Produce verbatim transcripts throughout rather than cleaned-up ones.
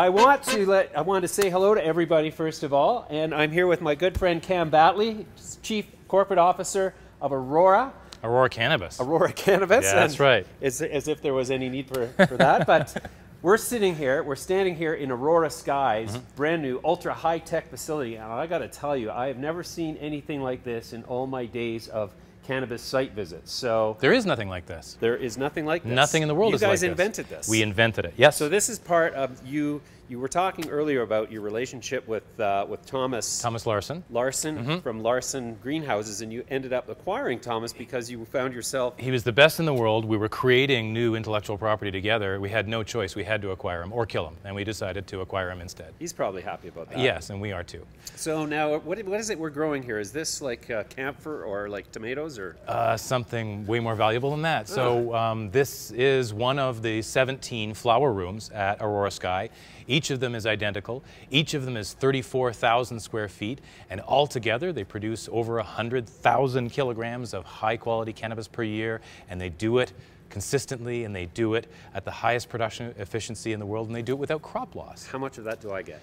I want to let I want to say hello to everybody first of all, and I'm here with my good friend Cam Battley, Chief Corporate Officer of Aurora. Aurora Cannabis. Aurora Cannabis. Yeah, that's right. As, as if there was any need for, for that, but we're sitting here, we're standing here in Aurora Skies, mm-hmm. brand new, ultra high-tech facility, and I gotta tell you, I have never seen anything like this in all my days of cannabis site visits. So there is nothing like this. There is nothing like this. Nothing in the world is like this. You guys invented this. We invented it. Yes. So this is part of you. You were talking earlier about your relationship with uh, with Thomas. Thomas Larssen. Larssen mm-hmm. from Larssen Greenhouses, and you ended up acquiring Thomas because you found yourself. He was the best in the world. We were creating new intellectual property together. We had no choice. We had to acquire him or kill him, and we decided to acquire him instead. He's probably happy about that. Yes, and we are too. So now, what what is it we're growing here? Is this like uh, camphor or like tomatoes or uh, something way more valuable than that? Uh. So um, this is one of the seventeen flower rooms at Aurora Sky. Each Each of them is identical. Each of them is thirty-four thousand square feet, and altogether they produce over one hundred thousand kilograms of high-quality cannabis per year, and they do it consistently, and they do it at the highest production efficiency in the world, and they do it without crop loss. How much of that do I get?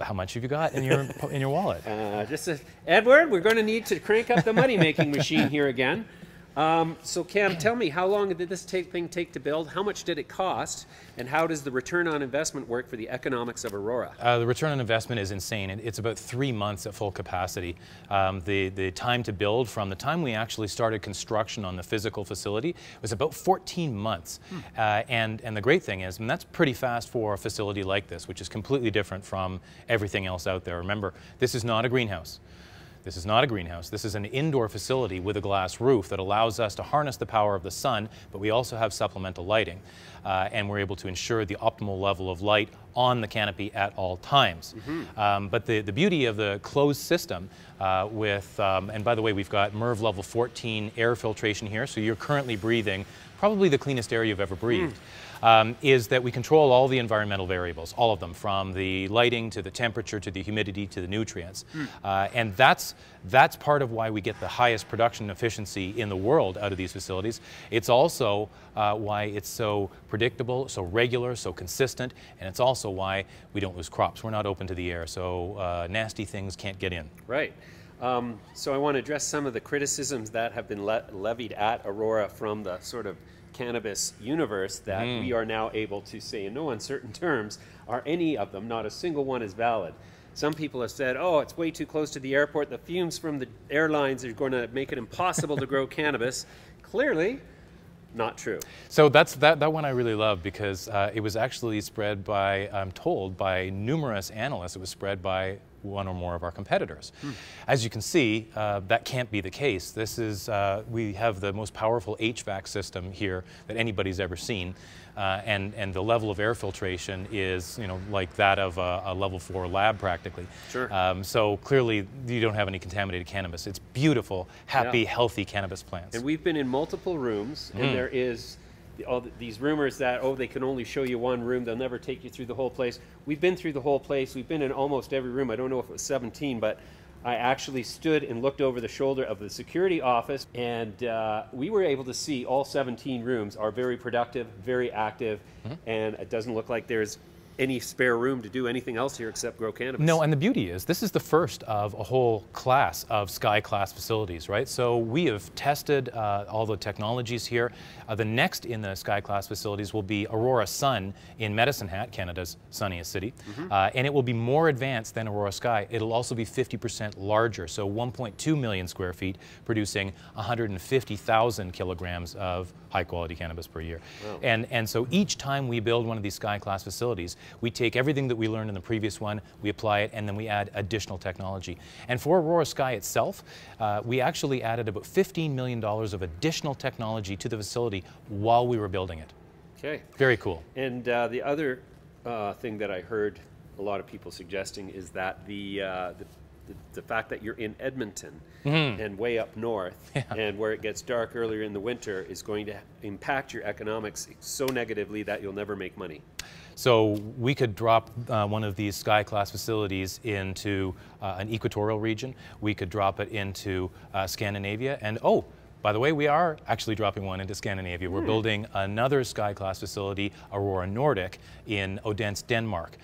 How much have you got in your in your wallet? Uh, just a, Edward, we're going to need to crank up the money-making machine here again. Um, so Cam, tell me, how long did this take, thing take to build? How much did it cost? And how does the return on investment work for the economics of Aurora? Uh, the return on investment is insane. It's about three months at full capacity. Um, the, the time to build from the time we actually started construction on the physical facility was about fourteen months. Hmm. Uh, and, and the great thing is, and that's pretty fast for a facility like this, which is completely different from everything else out there. Remember, this is not a greenhouse. This is not a greenhouse. This is an indoor facility with a glass roof that allows us to harness the power of the sun, but we also have supplemental lighting. Uh, and we're able to ensure the optimal level of light on the canopy at all times. Mm-hmm. um, but the, the beauty of the closed system uh, with, um, and by the way, we've got MERV level fourteen air filtration here, so you're currently breathing probably the cleanest air you've ever breathed. Mm. Um, is that we control all the environmental variables, all of them, from the lighting to the temperature to the humidity to the nutrients. Mm. Uh, and that's, that's part of why we get the highest production efficiency in the world out of these facilities. It's also uh, why it's so predictable, so regular, so consistent, and it's also why we don't lose crops. We're not open to the air, so uh, nasty things can't get in. Right. Um, so I want to address some of the criticisms that have been le levied at Aurora from the sort of cannabis universe that mm. we are now able to say in no uncertain terms are any of them, not a single one is valid. Some people have said, oh, it's way too close to the airport, the fumes from the airlines are going to make it impossible to grow cannabis. Clearly, not true. So that's that, that one I really love because uh, it was actually spread by, I'm told, by numerous analysts. It was spread by one or more of our competitors. Mm. As you can see, uh, that can't be the case. This is, uh, we have the most powerful H V A C system here that anybody's ever seen. Uh, and, and the level of air filtration is, you know, like that of a, a level four lab practically. Sure. Um, so clearly you don't have any contaminated cannabis. It's beautiful, happy, yeah. healthy cannabis plants. And we've been in multiple rooms mm. and there is all these rumors that, oh, they can only show you one room, they'll never take you through the whole place. We've been through the whole place. We've been in almost every room. I don't know if it was seventeen, but I actually stood and looked over the shoulder of the security office, and uh, we were able to see all seventeen rooms are very productive, very active, mm-hmm. and it doesn't look like there's any spare room to do anything else here except grow cannabis. No, and the beauty is this is the first of a whole class of Sky Class facilities, right? So we have tested uh, all the technologies here. Uh, the next in the Sky Class facilities will be Aurora Sun in Medicine Hat, Canada's sunniest city, mm-hmm. uh, and it will be more advanced than Aurora Sky. It'll also be fifty percent larger, so one point two million square feet, producing one hundred fifty thousand kilograms of high-quality cannabis per year. Wow. And, and so each time we build one of these Sky Class facilities, we take everything that we learned in the previous one, we apply it, and then we add additional technology. And for Aurora Sky itself, uh, we actually added about fifteen million dollars of additional technology to the facility while we were building it. Okay. Very cool. And uh, the other uh, thing that I heard a lot of people suggesting is that the, uh, the The, the fact that you're in Edmonton mm-hmm. and way up north yeah. and where it gets dark earlier in the winter is going to impact your economics so negatively that you'll never make money. So we could drop uh, one of these Sky Class facilities into uh, an equatorial region. We could drop it into uh, Scandinavia, and oh, By the way, we are actually dropping one into Scandinavia. Hmm. We're building another Sky Class facility, Aurora Nordic, in Odense, Denmark.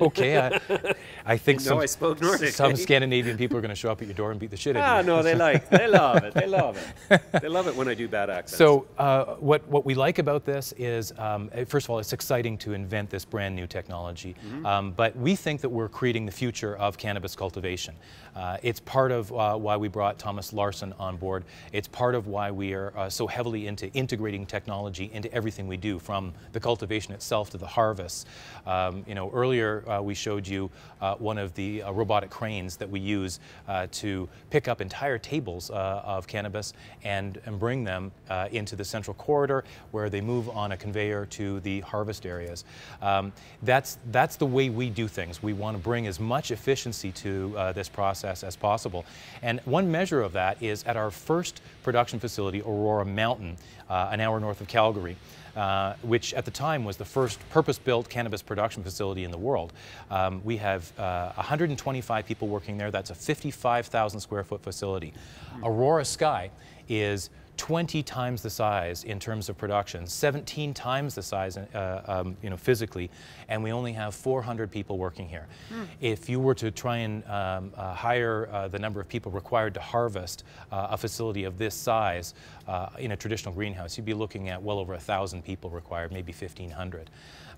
Okay, I, I think some, I spoke Nordic, some eh? Scandinavian people are going to show up at your door and beat the shit out of you. Ah, no, they like, they love it, they love it. They love it when I do bad accents. So uh, what, what we like about this is, um, first of all, it's exciting to invent this brand new technology, mm-hmm. um, but we think that we're creating the future of cannabis cultivation. Uh, it's part of uh, why we brought Thomas Larssen on board. It's part of why we are uh, so heavily into integrating technology into everything we do, from the cultivation itself to the harvest. Um, you know, earlier uh, we showed you uh, one of the uh, robotic cranes that we use uh, to pick up entire tables uh, of cannabis and, and bring them uh, into the central corridor where they move on a conveyor to the harvest areas. Um, that's, that's the way we do things. We want to bring as much efficiency to uh, this process as possible. And one measure of that is at our first production facility, Aurora Mountain, uh, an hour north of Calgary, uh, which at the time was the first purpose-built cannabis production facility in the world. Um, we have uh, one hundred twenty-five people working there. That's a fifty-five thousand square foot facility. Mm-hmm. Aurora Sky is twenty times the size in terms of production, seventeen times the size, uh, um, you know, physically, and we only have four hundred people working here. Mm. If you were to try and um, uh, hire uh, the number of people required to harvest uh, a facility of this size uh, in a traditional greenhouse, you'd be looking at well over a thousand people required, maybe fifteen hundred.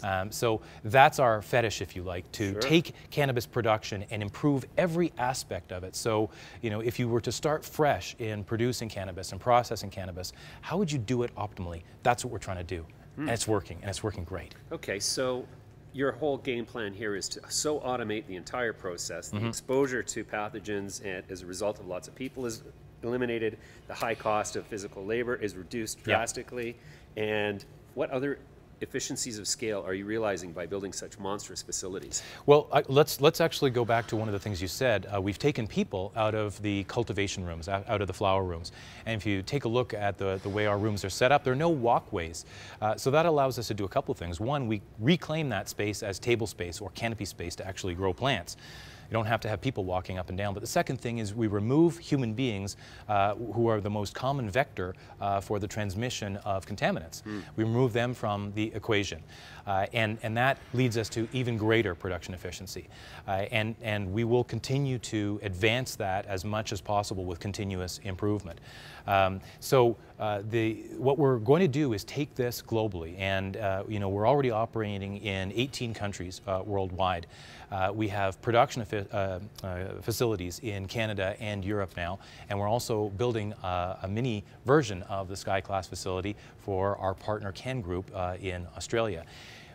Um, so that's our fetish, if you like, to sure. take cannabis production and improve every aspect of it. So, you know, if you were to start fresh in producing cannabis and processing cannabis, how would you do it optimally? That's what we're trying to do. Mm. And it's working, and it's working great. Okay, so your whole game plan here is to so automate the entire process. The mm-hmm. exposure to pathogens and as a result of lots of people is eliminated. The high cost of physical labor is reduced drastically. Yeah. And what other efficiencies of scale are you realizing by building such monstrous facilities? Well, uh, let's let's actually go back to one of the things you said. Uh, we've taken people out of the cultivation rooms, out, out of the flower rooms. And if you take a look at the, the way our rooms are set up, there are no walkways. Uh, so that allows us to do a couple things. One, we reclaim that space as table space or canopy space to actually grow plants. You don't have to have people walking up and down. But the second thing is we remove human beings uh, who are the most common vector uh, for the transmission of contaminants. Mm. We remove them from the equation. Uh, and, and that leads us to even greater production efficiency. Uh, and, and we will continue to advance that as much as possible with continuous improvement. Um, so uh, the, what we're going to do is take this globally. And uh, you know, we're already operating in eighteen countries uh, worldwide. Uh, we have production uh, uh, facilities in Canada and Europe now, and we're also building uh, a mini version of the Sky Class facility for our partner Can Group uh, in Australia.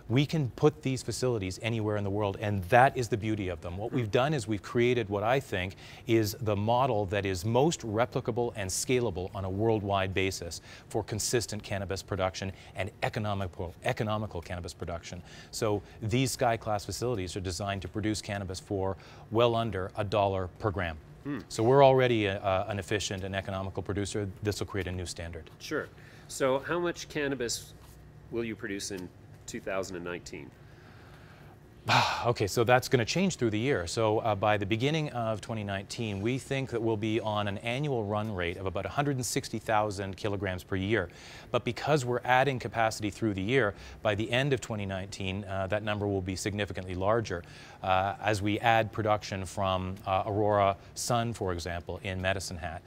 We can put these facilities anywhere in the world, and that is the beauty of them. What we've done is we've created what I think is the model that is most replicable and scalable on a worldwide basis for consistent cannabis production and economical, economical cannabis production. So these Sky Class facilities are designed to produce cannabis for well under a dollar per gram. Mm. So we're already a, a, an efficient and economical producer. This will create a new standard. Sure. So how much cannabis will you produce in two thousand nineteen? Okay, so that's going to change through the year. So uh, by the beginning of twenty nineteen, we think that we'll be on an annual run rate of about one hundred sixty thousand kilograms per year. But because we're adding capacity through the year, by the end of twenty nineteen, uh, that number will be significantly larger uh, as we add production from uh, Aurora Sun, for example, in Medicine Hat.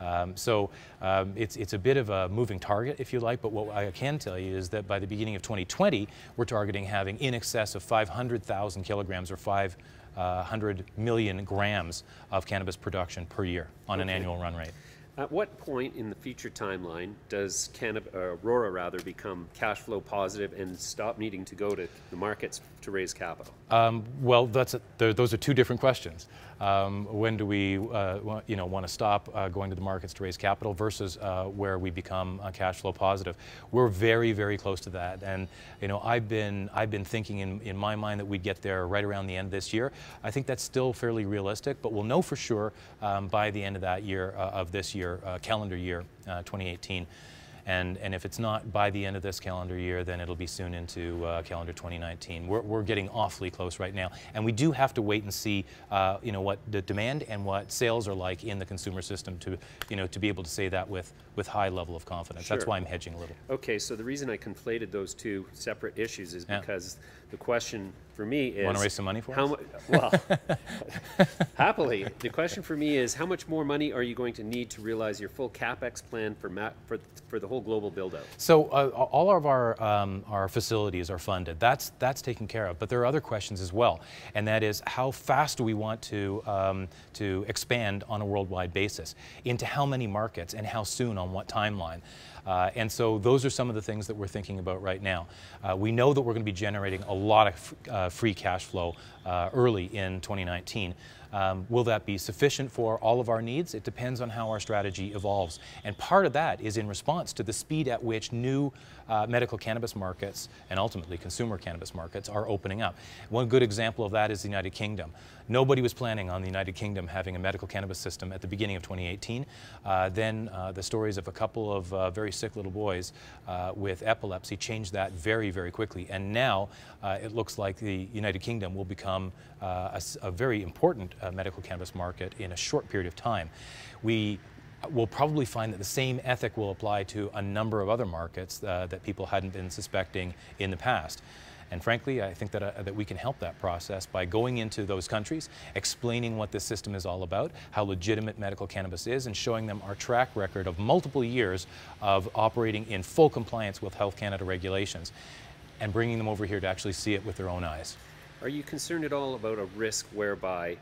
Um, so um, it's, it's a bit of a moving target, if you like, but what I can tell you is that by the beginning of twenty twenty, we're targeting having in excess of five hundred thousand kilograms or five hundred million grams of cannabis production per year on okay. an annual run rate. At what point in the future timeline does cannab- uh, Aurora rather become cash flow positive and stop needing to go to the markets to raise capital? Um, well, that's a, those are two different questions. Um, when do we uh, you know, want to stop uh, going to the markets to raise capital versus uh, where we become uh, cash flow positive? We're very, very close to that, and you know, I've been I've been thinking in, in my mind that we'd get there right around the end of this year. I think that's still fairly realistic, but we'll know for sure um, by the end of that year uh, of this year. Uh, calendar year uh, twenty eighteen, And, and if it's not by the end of this calendar year, then it'll be soon into uh, calendar twenty nineteen. We're, we're getting awfully close right now. And we do have to wait and see, uh, you know, what the demand and what sales are like in the consumer system to, you know, to be able to say that with, with high level of confidence. Sure. That's why I'm hedging a little. Okay, so the reason I conflated those two separate issues is because yeah. the question for me is... Want to raise some money for how us? Well, happily. The question for me is, how much more money are you going to need to realize your full CapEx plan for, ma for, for the whole global build-out? So uh, all of our, um, our facilities are funded. That's, that's taken care of. But there are other questions as well. And that is, how fast do we want to, um, to expand on a worldwide basis? Into how many markets and how soon, on what timeline? Uh, and so those are some of the things that we're thinking about right now. Uh, we know that we're going to be generating a lot of f uh, free cash flow uh, early in twenty nineteen. Um, will that be sufficient for all of our needs? It depends on how our strategy evolves. And part of that is in response to the speed at which new uh, medical cannabis markets and ultimately consumer cannabis markets are opening up. One good example of that is the United Kingdom. Nobody was planning on the United Kingdom having a medical cannabis system at the beginning of twenty eighteen. Uh, then uh, the stories of a couple of uh, very sick little boys uh, with epilepsy changed that very, very quickly. And now uh, it looks like the United Kingdom will become uh, a, a very important uh, medical cannabis market in a short period of time. We will probably find that the same ethic will apply to a number of other markets uh, that people hadn't been suspecting in the past. And frankly, I think that, uh, that we can help that process by going into those countries, explaining what this system is all about, how legitimate medical cannabis is, and showing them our track record of multiple years of operating in full compliance with Health Canada regulations, and bringing them over here to actually see it with their own eyes. Are you concerned at all about a risk whereby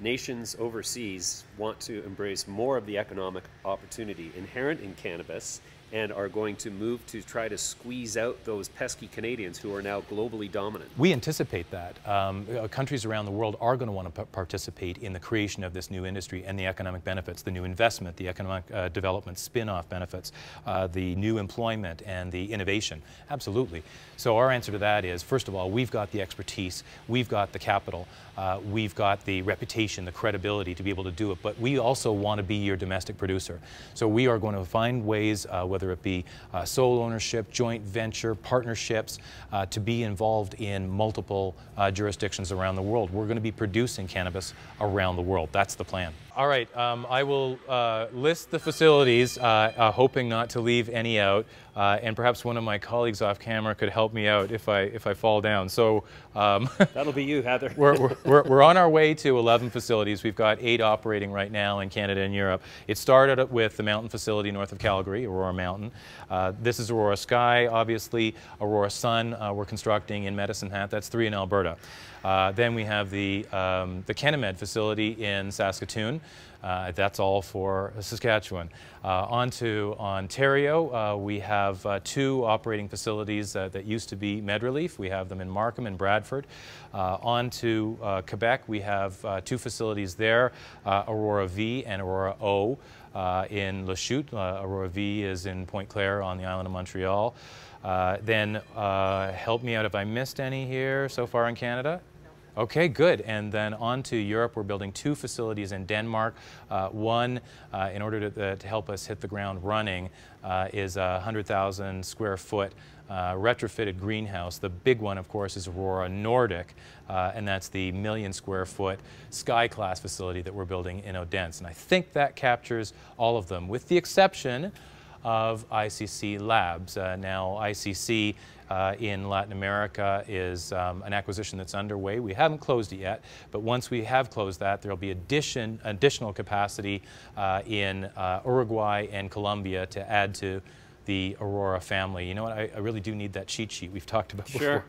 nations overseas want to embrace more of the economic opportunity inherent in cannabis and are going to move to try to squeeze out those pesky Canadians who are now globally dominant? We anticipate that. Um, countries around the world are going to want to participate in the creation of this new industry and the economic benefits, the new investment, the economic uh, development spin-off benefits, uh, the new employment and the innovation. Absolutely. So our answer to that is, first of all, we've got the expertise, we've got the capital, uh, we've got the reputation, the credibility to be able to do it, but we also want to be your domestic producer. So we are going to find ways, uh, whether it be uh, sole ownership, joint venture, partnerships, uh, to be involved in multiple uh, jurisdictions around the world. We're going to be producing cannabis around the world. That's the plan. All right, um, I will uh, list the facilities, uh, uh, hoping not to leave any out, uh, and perhaps one of my colleagues off camera could help me out if I, if I fall down. So um, that'll be you, Heather. we're, we're, we're, we're on our way to eleven facilities. We've got eight operating right now in Canada and Europe. It started with the Mountain facility north of Calgary, Aurora Mountain. Uh, this is Aurora Sky, obviously. Aurora Sun, uh, we're constructing in Medicine Hat. That's three in Alberta. Uh, then we have the, um, the CanniMed facility in Saskatoon. Uh, that's all for Saskatchewan. Uh, on to Ontario, uh, we have uh, two operating facilities uh, that used to be Med Relief. We have them in Markham and Bradford. Uh, on to uh, Quebec, we have uh, two facilities there, uh, Aurora V and Aurora O. Uh, in Lachute, uh, Aurora V is in Pointe-Claire on the island of Montreal. Uh, then uh, help me out if I missed any here so far in Canada. Okay, good. And then on to Europe, we're building two facilities in Denmark. Uh, one, uh, in order to, uh, to help us hit the ground running, uh, is a one hundred thousand square foot uh, retrofitted greenhouse. The big one, of course, is Aurora Nordic, uh, and that's the million square foot Sky Class facility that we're building in Odense. And I think that captures all of them, with the exception of I C C Labs. Uh, now, I C C uh, in Latin America is um, an acquisition that's underway. We haven't closed it yet, but once we have closed that, there'll be addition, additional capacity uh, in uh, Uruguay and Colombia to add to the Aurora family. You know what, I, I really do need that cheat sheet we've talked about before. Sure.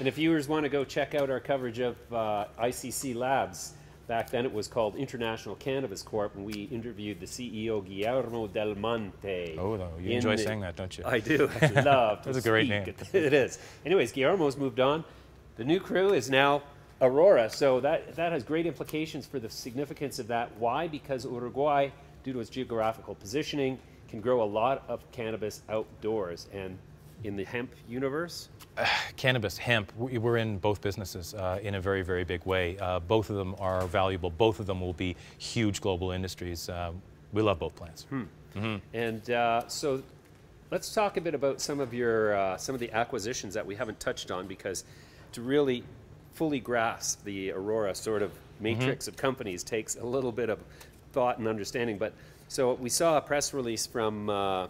And if viewers want to go check out our coverage of uh, I C C Labs, back then it was called International Cannabis Corp, and we interviewed the C E O, Guillermo Del Monte. Oh, you enjoy the, saying that, don't you? I do. I love to That's speak. A great name. It is. Anyways, Guillermo's moved on. The new crew is now Aurora, so that, that has great implications for the significance of that. Why? Because Uruguay, due to its geographical positioning, can grow a lot of cannabis outdoors. And in the hemp universe? Uh, cannabis, hemp, we're in both businesses uh, in a very, very big way. Uh, both of them are valuable. Both of them will be huge global industries. Uh, we love both plants. Hmm. Mm-hmm. And uh, so Let's talk a bit about some of your uh, some of the acquisitions that we haven't touched on, because to really fully grasp the Aurora sort of matrix mm-hmm. of companies takes a little bit of thought and understanding. But so we saw a press release from uh,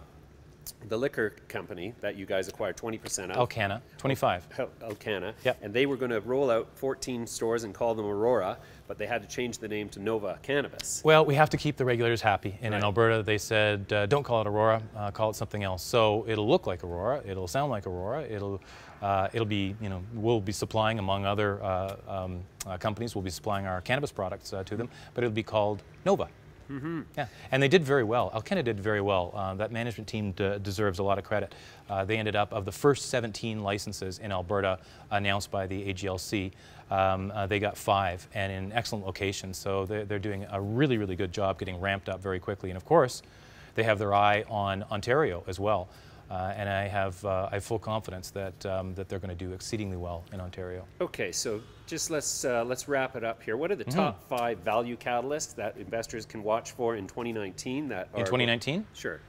the liquor company that you guys acquired twenty percent of. Alcana, twenty-five. Alcana, yep. And they were going to roll out fourteen stores and call them Aurora, but they had to change the name to Nova Cannabis. Well, we have to keep the regulators happy, and right. in Alberta they said, uh, don't call it Aurora, uh, call it something else. So it'll look like Aurora, it'll sound like Aurora, it'll, uh, it'll be, you know, we'll be supplying, among other uh, um, uh, companies, we'll be supplying our cannabis products uh, to them, but it'll be called Nova. Mm-hmm. Yeah, and they did very well. Alcana did very well. Uh, that management team d deserves a lot of credit. Uh, they ended up, of the first seventeen licenses in Alberta announced by the A G L C, um, uh, they got five, and in excellent locations. So they're, they're doing a really, really good job getting ramped up very quickly. And of course, they have their eye on Ontario as well. Uh, and I have, uh, I have full confidence that, um, that they're going to do exceedingly well in Ontario. Okay, so just let's, uh, let's wrap it up here. What are the mm-hmm. top five value catalysts that investors can watch for in twenty nineteen? That are in twenty nineteen? Sure.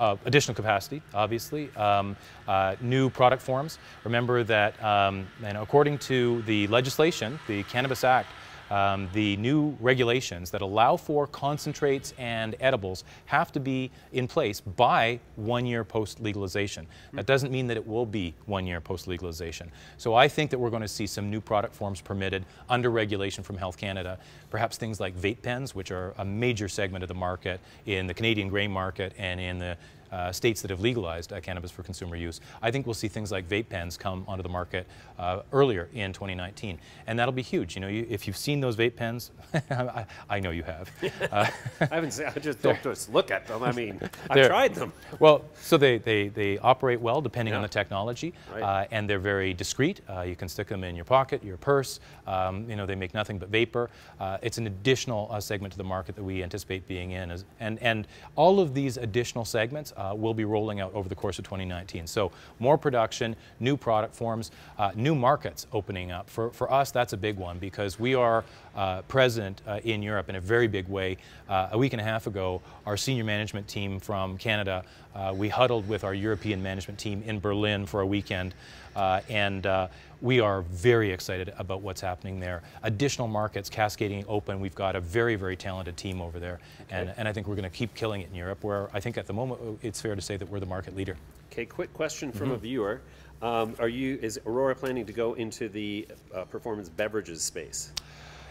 Uh, additional capacity, obviously. Um, uh, new product forms. Remember that um, and according to the legislation, the Cannabis Act, Um, the new regulations that allow for concentrates and edibles have to be in place by one year post-legalization. That doesn't mean that it will be one year post-legalization. So I think that we're going to see some new product forms permitted under regulation from Health Canada, perhaps things like vape pens, which are a major segment of the market in the Canadian gray market and in the Uh, states that have legalized uh, cannabis for consumer use. I think we'll see things like vape pens come onto the market uh, earlier in twenty nineteen, and that'll be huge. You know, you, if you've seen those vape pens, I, I know you have. Uh, I haven't seen, I just don't just look at them. I mean, I've tried them. Well, so they, they, they operate well depending yeah. on the technology, right. uh, and they're very discreet. Uh, you can stick them in your pocket, your purse. Um, you know, they make nothing but vapor. Uh, it's an additional uh, segment to the market that we anticipate being in, as, and, and all of these additional segments Uh, will be rolling out over the course of twenty nineteen. So more production, new product forms, uh, new markets opening up. For, for us, that's a big one, because we are uh, present uh, in Europe in a very big way. Uh, a week and a half ago, our senior management team from Canada, uh, we huddled with our European management team in Berlin for a weekend, uh, and uh, we are very excited about what's happening there. Additional markets cascading open. We've got a very, very talented team over there, okay. and, and I think we're going to keep killing it in Europe, where I think at the moment it's fair to say that we're the market leader. Okay, quick question from mm-hmm. a viewer. Um, are you, is Aurora planning to go into the uh, performance beverages space?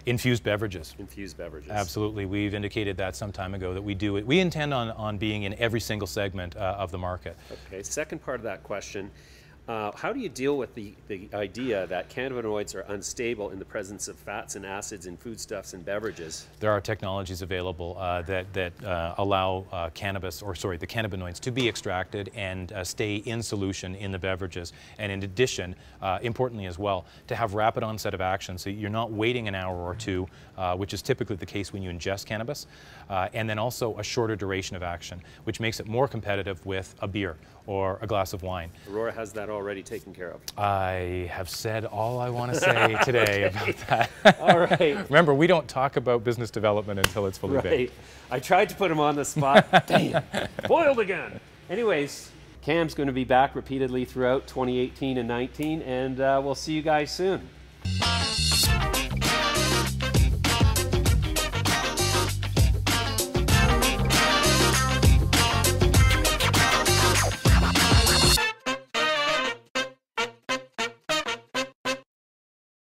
Infused beverages. Infused beverages. Absolutely. We've indicated that some time ago that we do it. We intend on, on being in every single segment uh, of the market. Okay, second part of that question. Uh, how do you deal with the, the idea that cannabinoids are unstable in the presence of fats and acids in foodstuffs and beverages? There are technologies available uh, that, that uh, allow uh, cannabis, or sorry, the cannabinoids to be extracted and uh, stay in solution in the beverages. And in addition, uh, importantly as well, to have rapid onset of action. So you're not waiting an hour or two, uh, which is typically the case when you ingest cannabis. Uh, and then also a shorter duration of action, which makes it more competitive with a beer or a glass of wine. Aurora has that already taken care of. I have said all I want to say today about that. All right. Remember, we don't talk about business development until it's fully baked. Right. I tried to put him on the spot. Damn. Boiled again. Anyways, Cam's going to be back repeatedly throughout twenty eighteen and nineteen, and uh, we'll see you guys soon.